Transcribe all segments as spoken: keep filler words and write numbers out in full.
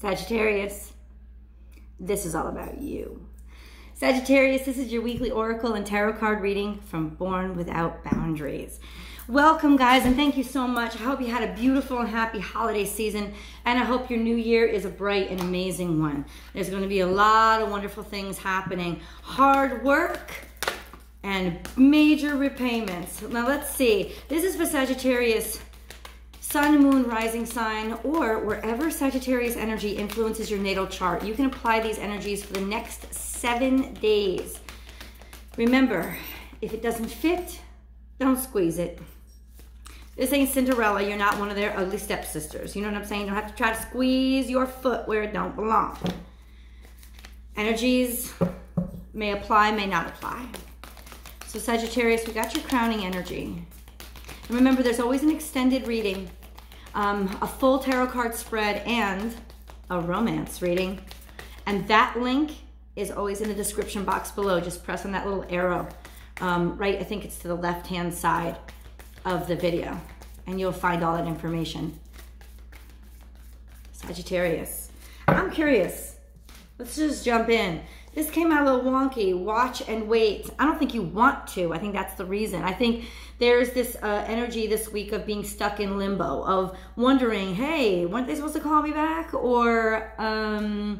Sagittarius, this is all about you. Sagittarius, this is your weekly oracle and tarot card reading from Born Without Boundaries. Welcome, guys, and thank you so much. I hope you had a beautiful and happy holiday season, and I hope your new year is a bright and amazing one. There's going to be a lot of wonderful things happening. Hard work and major repayments. Now, let's see. This is for Sagittarius, sun, moon, rising sign, or wherever Sagittarius energy influences your natal chart. You can apply these energies for the next seven days. Remember, if it doesn't fit, don't squeeze it. This ain't Cinderella. You're not one of their ugly stepsisters. You know what I'm saying? You don't have to try to squeeze your foot where it don't belong. Energies may apply, may not apply. So Sagittarius, we got your crowning energy. And remember, there's always an extended reading, um, a full tarot card spread, and a romance reading. And that link is always in the description box below. Just press on that little arrow. Um, right, I think it's to the left-hand side of the video, and you'll find all that information. Sagittarius, I'm curious. Let's just jump in. This came out a little wonky. Watch and wait. I don't think you want to. I think that's the reason. I think there's this uh, energy this week of being stuck in limbo, of wondering, hey, weren't they supposed to call me back? Or, um...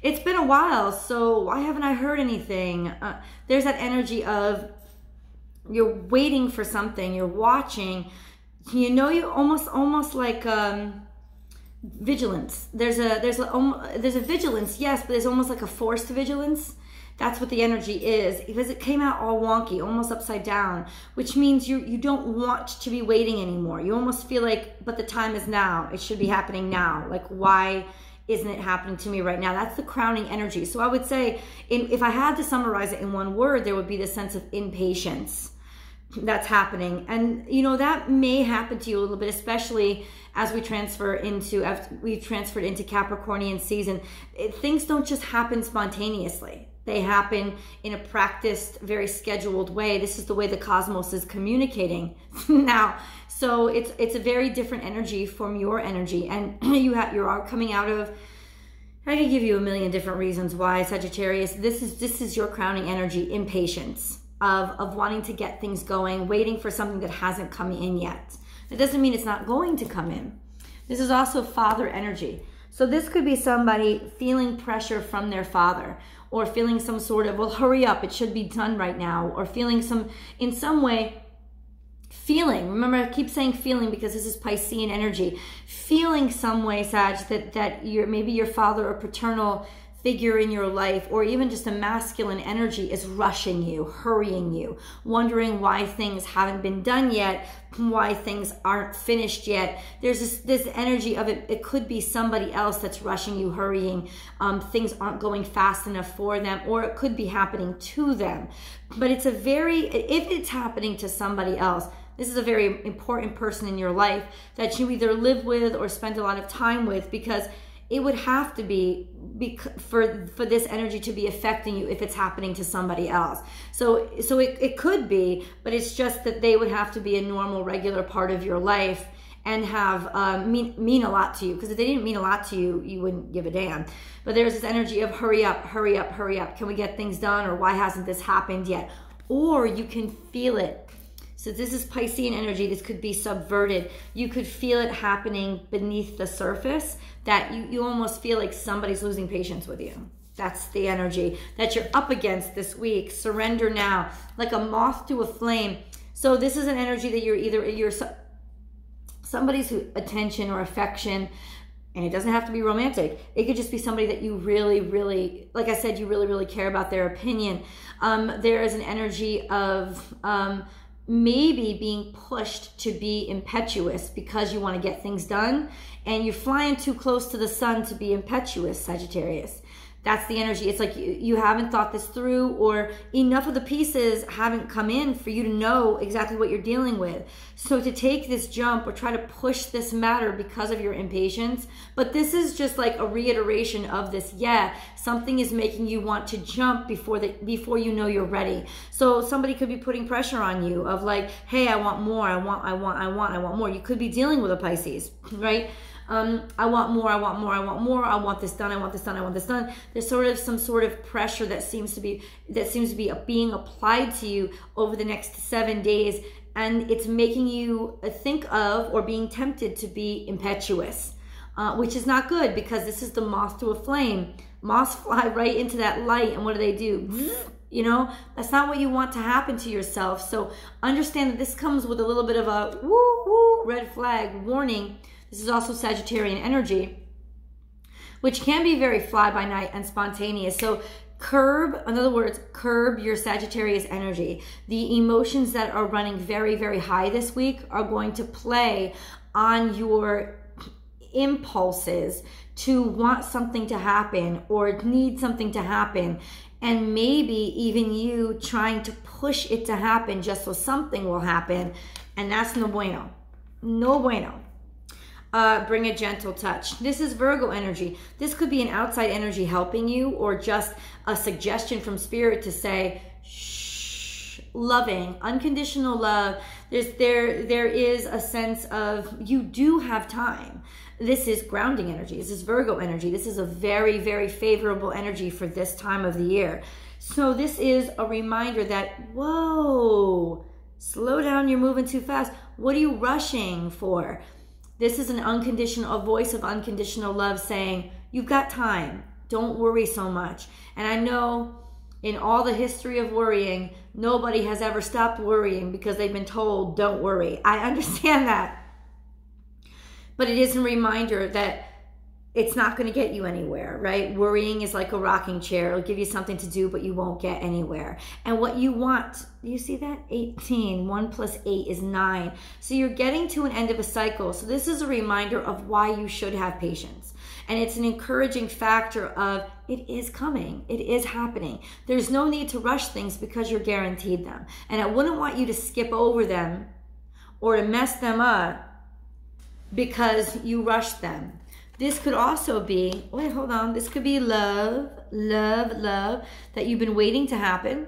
it's been a while, so why haven't I heard anything? Uh, there's that energy of you're waiting for something, you're watching. You know, you almost, almost like um, vigilance. There's a, there's a, um, there's a vigilance, yes, but there's almost like a forced vigilance. That's what the energy is, because it came out all wonky, almost upside down, which means you you don't want to be waiting anymore. You almost feel like, but the time is now. It should be happening now. Like, why isn't it happening to me right now? That's the crowning energy. So I would say, in, if I had to summarize it in one word, there would be this sense of impatience that's happening. And you know, that may happen to you a little bit, especially as we transfer into, after we've transferred into Capricornian season. It, things don't just happen spontaneously. They happen in a practiced, very scheduled way. This is the way the cosmos is communicating now. So it's it's a very different energy from your energy, and you have you are coming out of. I could give you a million different reasons why, Sagittarius. This is this is your crowning energy: impatience of of wanting to get things going, waiting for something that hasn't come in yet. That doesn't mean it's not going to come in. This is also father energy. So this could be somebody feeling pressure from their father, or feeling some sort of, well, hurry up, it should be done right now, or feeling some in some way. Feeling, remember I keep saying feeling because this is Piscean energy. Feeling some way, Sag, that, that your, maybe your father or paternal figure in your life, or even just a masculine energy, is rushing you, hurrying you, wondering why things haven't been done yet, why things aren't finished yet. There's this, this energy of it, it could be somebody else that's rushing you, hurrying. Um, things aren't going fast enough for them, or it could be happening to them. But it's a very, if it's happening to somebody else, this is a very important person in your life that you either live with or spend a lot of time with, because it would have to be, be for, for this energy to be affecting you if it's happening to somebody else. So, so it, it could be, but it's just that they would have to be a normal, regular part of your life and have uh, mean, mean a lot to you. Because if they didn't mean a lot to you, you wouldn't give a damn. But there's this energy of hurry up, hurry up, hurry up. Can we get things done? Or why hasn't this happened yet? Or you can feel it. So this is Piscean energy. This could be subverted. You could feel it happening beneath the surface, that you, you almost feel like somebody's losing patience with you. That's the energy that you're up against this week. Surrender now, like a moth to a flame. So this is an energy that you're either, you're somebody's attention or affection, and it doesn't have to be romantic. It could just be somebody that you really, really, like I said, you really, really care about their opinion. Um, there is an energy of... Um, maybe being pushed to be impetuous because you want to get things done, and you're flying too close to the sun to be impetuous, Sagittarius. That's the energy. It's like you, you haven't thought this through, or enough of the pieces haven't come in for you to know exactly what you're dealing with. So to take this jump or try to push this matter because of your impatience, but this is just like a reiteration of this. Yeah, something is making you want to jump before the, before you know you're ready. So somebody could be putting pressure on you of like, hey, I want more. I want, I want, I want, I want more. You could be dealing with a Pisces, right? um, I want more, I want more, I want more, I want this done, I want this done, I want this done. There's sort of some sort of pressure that seems to be, that seems to be being applied to you over the next seven days. And it's making you think of or being tempted to be impetuous, uh, which is not good, because this is the moth to a flame. Moths fly right into that light, and what do they do? You know, that's not what you want to happen to yourself. So understand that this comes with a little bit of a woo woo red flag warning. This is also Sagittarian energy, which can be very fly by night and spontaneous. So curb, in other words, curb your Sagittarius energy. The emotions that are running very, very high this week are going to play on your impulses to want something to happen or need something to happen. And maybe even you trying to push it to happen just so something will happen. And that's no bueno. No bueno. Uh, bring a gentle touch. This is Virgo energy. This could be an outside energy helping you, or just a suggestion from spirit to say, shh, loving, unconditional love. There's, there, there is a sense of, you do have time. This is grounding energy. This is Virgo energy. This is a very, very favorable energy for this time of the year. So this is a reminder that, whoa, slow down, you're moving too fast. What are you rushing for? This is an unconditional, a voice of unconditional love saying, you've got time. Don't worry so much. And I know in all the history of worrying, nobody has ever stopped worrying because they've been told, don't worry. I understand that. But it is a reminder that it's not going to get you anywhere, right? Worrying is like a rocking chair. It'll give you something to do, but you won't get anywhere. And what you want, you see that? eighteen. one plus eight is nine. So you're getting to an end of a cycle. So this is a reminder of why you should have patience. And it's an encouraging factor of, it is coming. It is happening. There's no need to rush things because you're guaranteed them. And I wouldn't want you to skip over them or to mess them up because you rushed them. This could also be, wait, hold on. This could be love, love, love that you've been waiting to happen,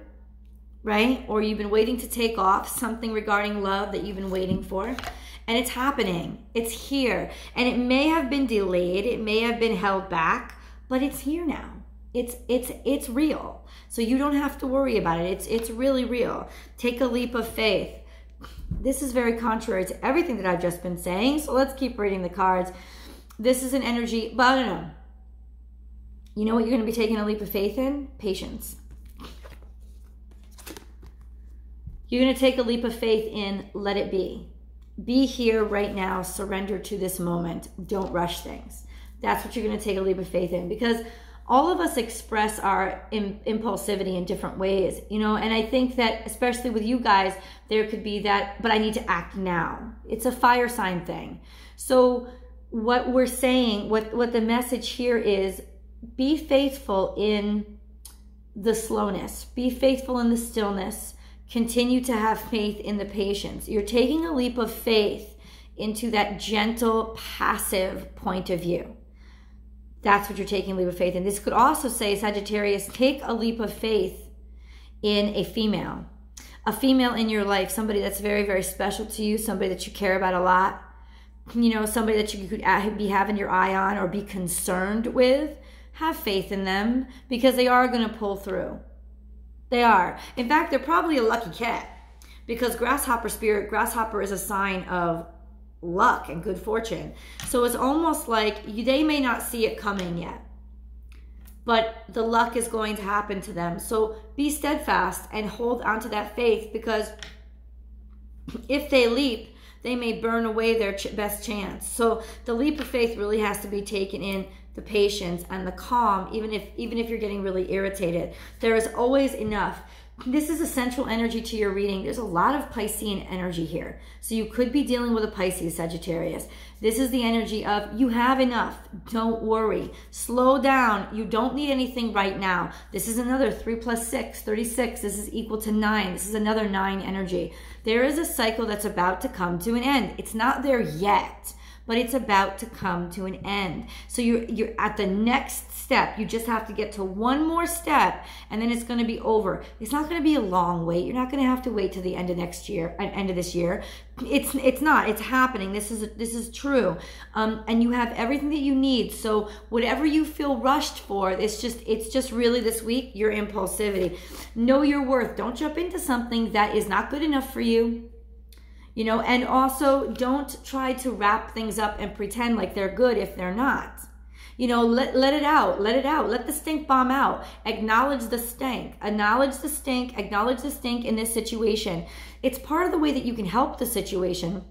right? Or you've been waiting to take off, something regarding love that you've been waiting for. And it's happening. It's here. And it may have been delayed. It may have been held back, but it's here now. It's, it's, it's real. So you don't have to worry about it. It's, it's really real. Take a leap of faith. This is very contrary to everything that I've just been saying. So let's keep reading the cards. This is an energy, but I don't know. You know what you're going to be taking a leap of faith in? Patience. You're going to take a leap of faith in let it be. Be here right now. Surrender to this moment. Don't rush things. That's what you're going to take a leap of faith in, because all of us express our im- impulsivity in different ways, you know, and I think that especially with you guys, there could be that, but I need to act now. It's a fire sign thing. So what we're saying, what, what the message here is, be faithful in the slowness, be faithful in the stillness, continue to have faith in the patience. You're taking a leap of faith into that gentle, passive point of view. That's what you're taking a leap of faith in. This could also say, Sagittarius, take a leap of faith in a female, a female in your life, somebody that's very, very special to you, somebody that you care about a lot. You know, somebody that you could be having your eye on or be concerned with. Have faith in them, because they are going to pull through. They are. In fact, they're probably a lucky cat, because grasshopper spirit, grasshopper is a sign of luck and good fortune. So it's almost like you, they may not see it coming yet, but the luck is going to happen to them. So be steadfast and hold on to that faith, because if they leap, they may burn away their ch best chance. So the leap of faith really has to be taken in the patience and the calm, even if, even if you're getting really irritated. There is always enough. This is a central energy to your reading. There's a lot of Piscean energy here. So you could be dealing with a Pisces, Sagittarius. This is the energy of, you have enough. Don't worry. Slow down. You don't need anything right now. This is another three plus six, thirty-six. This is equal to nine. This is another nine energy. There is a cycle that's about to come to an end. It's not there yet, but it's about to come to an end. So you're, you're at the next step. You just have to get to one more step, and then it's going to be over. It's not going to be a long wait. You're not going to have to wait till the end of next year, end of this year. It's it's not. It's happening. This is this is true, um, and you have everything that you need. So whatever you feel rushed for, it's just it's just really this week your impulsivity. Know your worth. Don't jump into something that is not good enough for you. You know, and also don't try to wrap things up and pretend like they're good if they're not. You know, let, let it out, let it out, let the stink bomb out. Acknowledge the stink, acknowledge the stink, acknowledge the stink in this situation. It's part of the way that you can help the situation,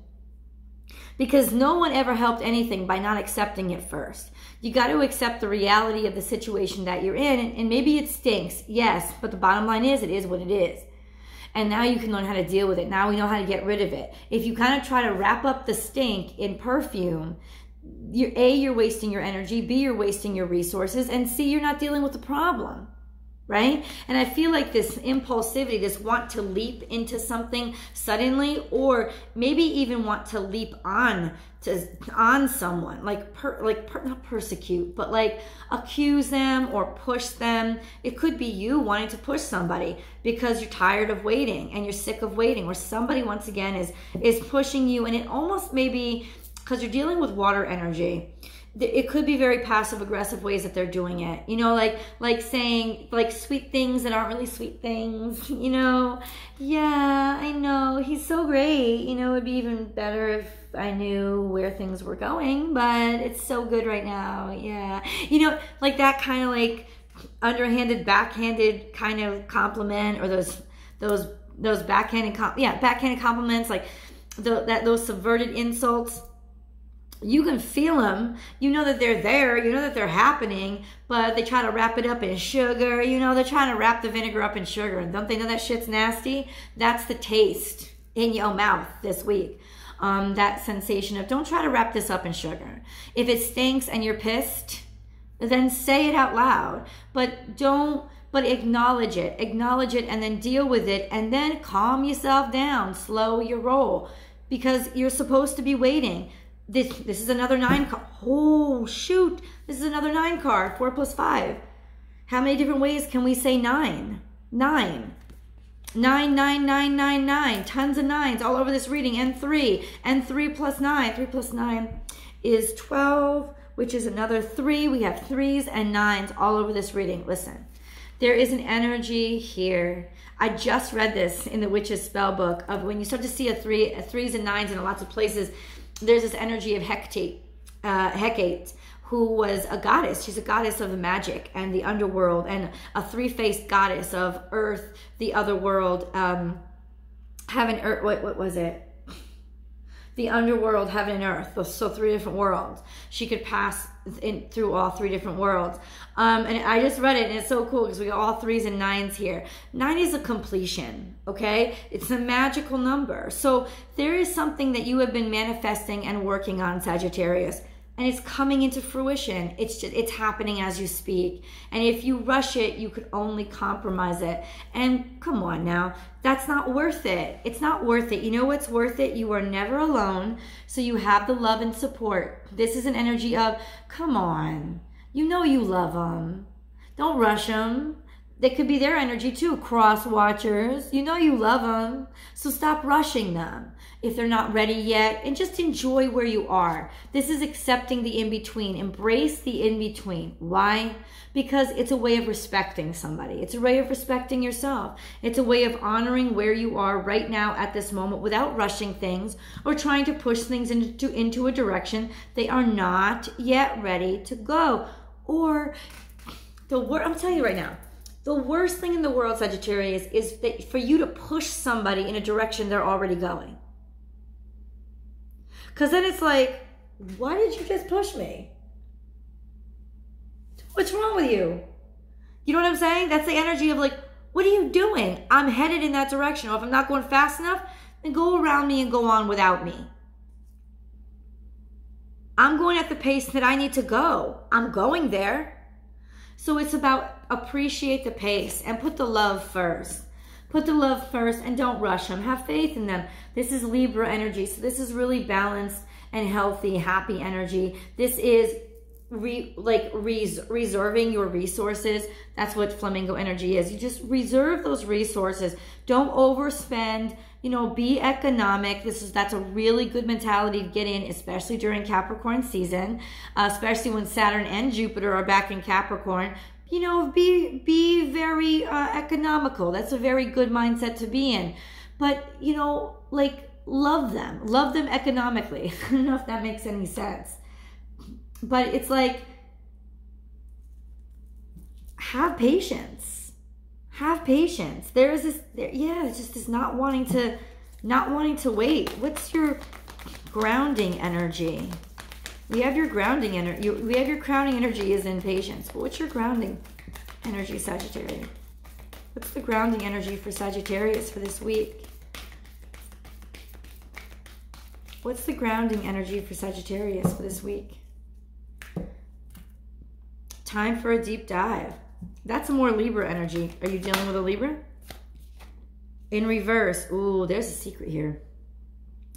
because no one ever helped anything by not accepting it first. You got to accept the reality of the situation that you're in, and, and maybe it stinks, yes, but the bottom line is it is what it is. And now you can learn how to deal with it. Now we know how to get rid of it. If you kind of try to wrap up the stink in perfume, you're, A, you're wasting your energy, B, you're wasting your resources, and C, you're not dealing with the problem, right? And I feel like this impulsivity, this want to leap into something suddenly, or maybe even want to leap on to on someone, like per, like per, not persecute, but like accuse them or push them. It could be you wanting to push somebody because you're tired of waiting and you're sick of waiting, or somebody once again is is pushing you, and it almost maybe because you're dealing with water energy. It could be very passive-aggressive ways that they're doing it. You know, like like saying like sweet things that aren't really sweet things, you know. Yeah, I know. He's so great. You know, it would be even better if I knew where things were going, but it's so good right now. Yeah. You know, like that kind of like underhanded, backhanded kind of compliment, or those those those backhanded com yeah, backhanded compliments, like the, that those subverted insults. You can feel them. You know that they're there. You know that they're happening, but they try to wrap it up in sugar. You know, they're trying to wrap the vinegar up in sugar. And don't they know that shit's nasty? That's the taste in your mouth this week. Um, that sensation of don't try to wrap this up in sugar. If it stinks and you're pissed, then say it out loud. But don't... But acknowledge it. Acknowledge it and then deal with it. And then calm yourself down. Slow your roll. Because you're supposed to be waiting. This, this is another nine card. Oh, shoot. This is another nine card. Four plus five. How many different ways can we say nine? Nine. Nine, nine, nine, nine, nine. Tons of nines all over this reading. And three. And three plus nine. Three plus nine is twelve, which is another three. We have threes and nines all over this reading. Listen, there is an energy here. I just read this in the Witch's Spell book of when you start to see a three, a threes and nines in lots of places. There's this energy of Hecate, uh, Hecate, who was a goddess. She's a goddess of the magic and the underworld, and a three-faced goddess of earth, the other world, um, heaven, earth. What, what was it? The underworld, heaven, and earth. So three different worlds. She could pass in through all three different worlds. Um, and I just read it, and it's so cool because we got all threes and nines here. Nine is a completion, okay? It's a magical number. So there is something that you have been manifesting and working on, Sagittarius, and it's coming into fruition. It's just, it's happening as you speak. And if you rush it, you could only compromise it. And come on now, that's not worth it. It's not worth it. You know what's worth it? You are never alone. So you have the love and support. This is an energy of, come on, you know you love them. Don't rush them. That could be their energy too, cross watchers. You know you love them, so stop rushing them if they're not ready yet, and just enjoy where you are. This is accepting the in-between. Embrace the in-between. Why? Because it's a way of respecting somebody. It's a way of respecting yourself. It's a way of honoring where you are right now at this moment without rushing things or trying to push things into, into a direction they are not yet ready to go. Or, the word, I'm telling you right now, the worst thing in the world, Sagittarius, is that for you to push somebody in a direction they're already going. Because then it's like, why did you just push me? What's wrong with you? You know what I'm saying? That's the energy of like, what are you doing? I'm headed in that direction. Or if I'm not going fast enough, then go around me and go on without me. I'm going at the pace that I need to go. I'm going there. So it's about appreciate the pace and put the love first. Put the love first and don't rush them. Have faith in them. This is Libra energy. So this is really balanced and healthy, happy energy. This is re, like res, reserving your resources. That's what flamingo energy is. You just reserve those resources. Don't overspend. You know, be economic. This is that's a really good mentality to get in, especially during Capricorn season, uh, especially when Saturn and Jupiter are back in Capricorn. You know, be be very uh, economical. That's a very good mindset to be in. But, you know, like, love them. Love them economically. I don't know if that makes any sense. But it's like, have patience. Have patience. There is this, there, yeah, it's just this not wanting to, not wanting to wait. What's your grounding energy? We have your grounding energy. We have your crowning energy is in patience. But what's your grounding energy, Sagittarius? What's the grounding energy for Sagittarius for this week? What's the grounding energy for Sagittarius for this week? Time for a deep dive. That's a more Libra energy. Are you dealing with a Libra? In reverse. Ooh, there's a secret here.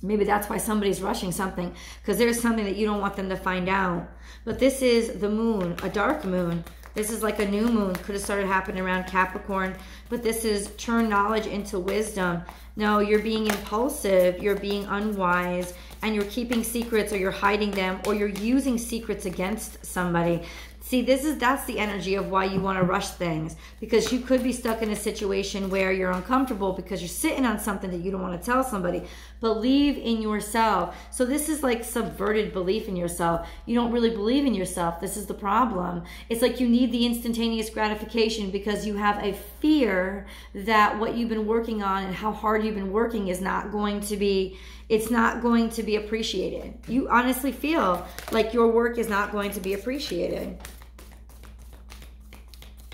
Maybe that's why somebody's rushing something, because there's something that you don't want them to find out. But this is the moon, a dark moon. This is like a new moon. Could have started happening around Capricorn. But this is turn knowledge into wisdom. No, you're being impulsive. You're being unwise. And you're keeping secrets, or you're hiding them, or you're using secrets against somebody. See, this is that's the energy of why you want to rush things, because you could be stuck in a situation where you're uncomfortable because you're sitting on something that you don't want to tell somebody. Believe in yourself. So this is like subverted belief in yourself. You don't really believe in yourself. This is the problem. It's like you need the instantaneous gratification because you have a fear that what you've been working on and how hard you've been working is not going to be it's not going to be appreciated. You honestly feel like your work is not going to be appreciated.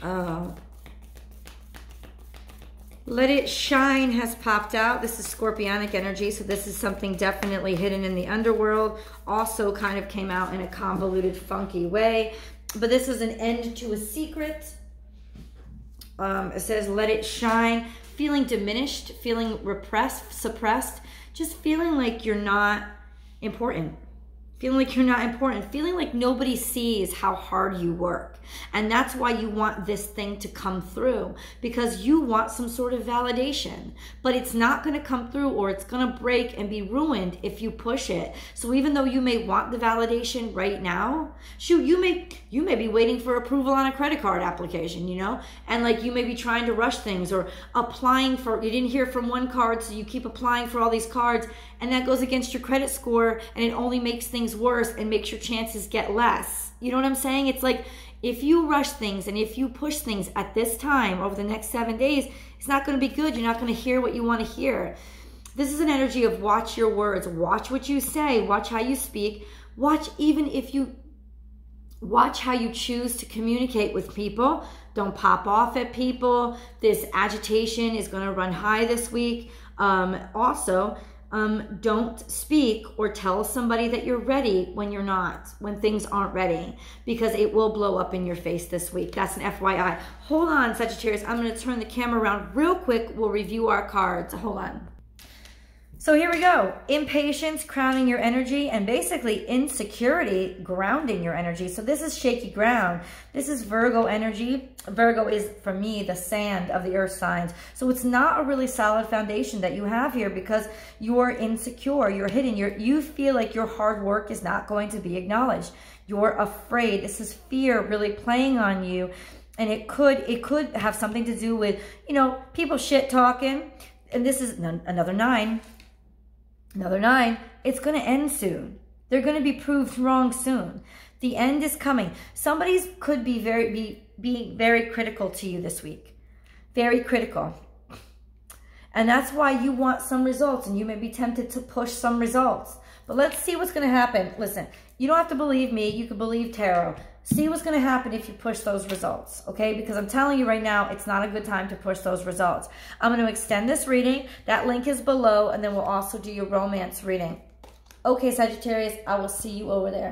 Oh. Let it shine has popped out. This is scorpionic energy, so this is something definitely hidden in the underworld. Also kind of came out in a convoluted, funky way. But this is an end to a secret. Um, it says, let it shine. Feeling diminished, feeling repressed, suppressed. Just feeling like you're not important. Feeling like you're not important. Feeling like nobody sees how hard you work. And that's why you want this thing to come through, because you want some sort of validation. But it's not going to come through, or it's going to break and be ruined if you push it. So even though you may want the validation right now, shoot, you may you may be waiting for approval on a credit card application, you know? And like you may be trying to rush things, or applying for, you didn't hear from one card, so you keep applying for all these cards, and that goes against your credit score, and it only makes things worse and makes your chances get less. You know what I'm saying? It's like, if you rush things and if you push things at this time over the next seven days, it's not going to be good. You're not going to hear what you want to hear. This is an energy of watch your words. Watch what you say. Watch how you speak. Watch even if you, watch how you choose to communicate with people. Don't pop off at people. This agitation is going to run high this week. Um, also, Um, don't speak or tell somebody that you're ready when you're not, when things aren't ready, because it will blow up in your face this week. That's an F Y I. Hold on, Sagittarius. I'm going to turn the camera around real quick. We'll review our cards. Hold on. So here we go. Impatience crowning your energy, and basically insecurity grounding your energy. So this is shaky ground. This is Virgo energy. Virgo is, for me, the sand of the earth signs. So it's not a really solid foundation that you have here, because you're insecure, you're hidden, you're, you feel like your hard work is not going to be acknowledged. You're afraid. This is fear really playing on you. And it could, it could have something to do with, you know, people shit talking. And this is another nine. Another nine, it's going to end soon. They're going to be proved wrong soon. The end is coming. Somebody's could be very, be, be very critical to you this week. Very critical. And that's why you want some results, and you may be tempted to push some results. But let's see what's going to happen. Listen, you don't have to believe me. You can believe tarot. See what's going to happen if you push those results, okay? Because I'm telling you right now, it's not a good time to push those results. I'm going to extend this reading. That link is below, and then we'll also do your romance reading. Okay, Sagittarius, I will see you over there.